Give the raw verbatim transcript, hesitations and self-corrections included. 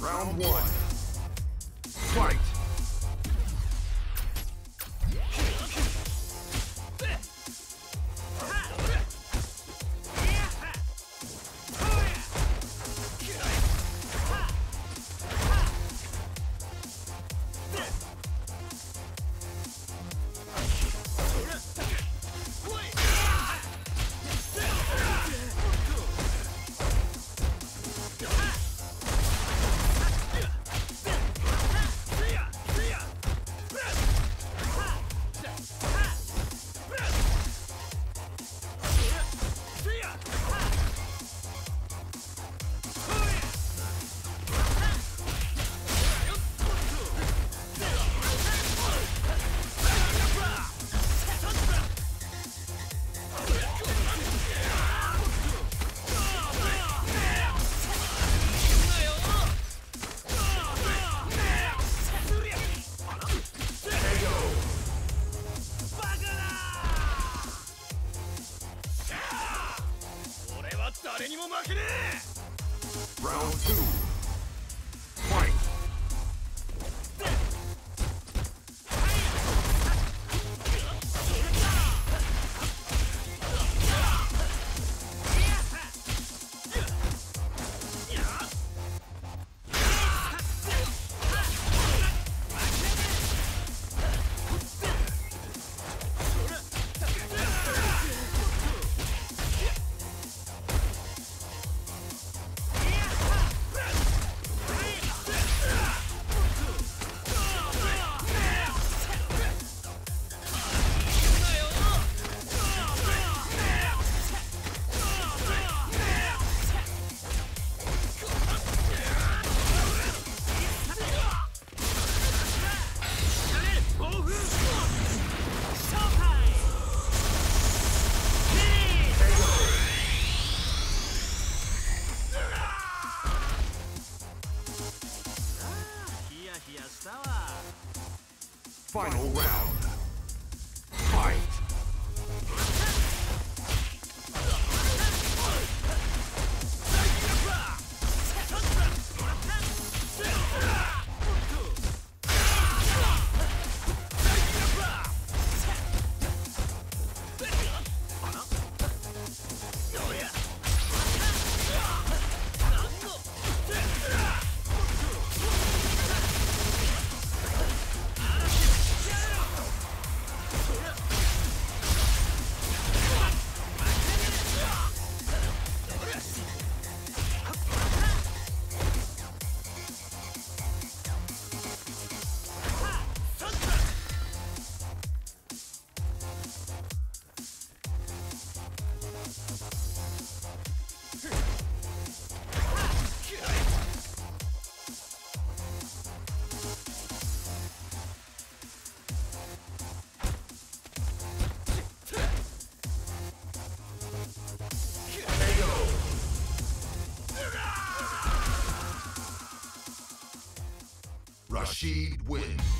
Round one. Fight! Round two. Final round. Rashid wins.